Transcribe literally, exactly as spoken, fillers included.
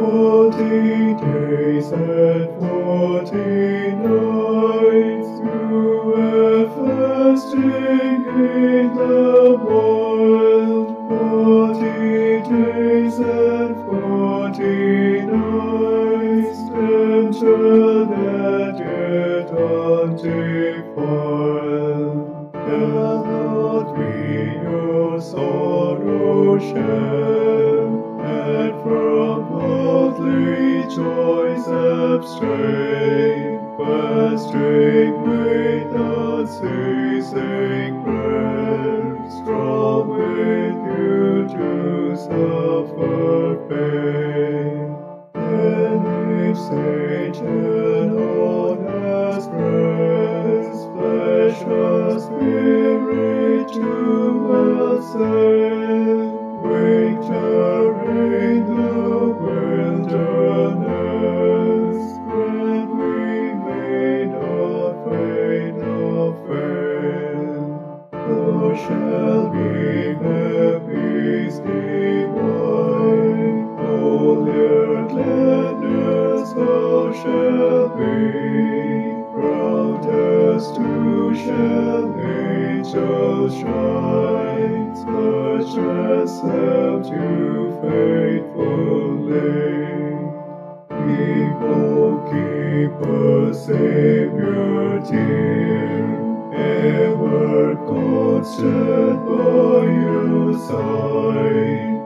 forty days and forty nights you were fasting in the wild, forty days and forty nights, until that yet undefiled. Cannot be your sorrow share, and from worldly joys abstain, fasting with unceasing prayer, strong with you to suffer pain. And if Satan on us press, flesh and spirit to assail, victory in the wilderness, when we may not faint nor fail. Thou shalt be the peace divine, holier gladness thou shalt be, proudest too shall angels shine, such as helped you faithfully. Keep, O keeper, Savior dear, ever constant by your side,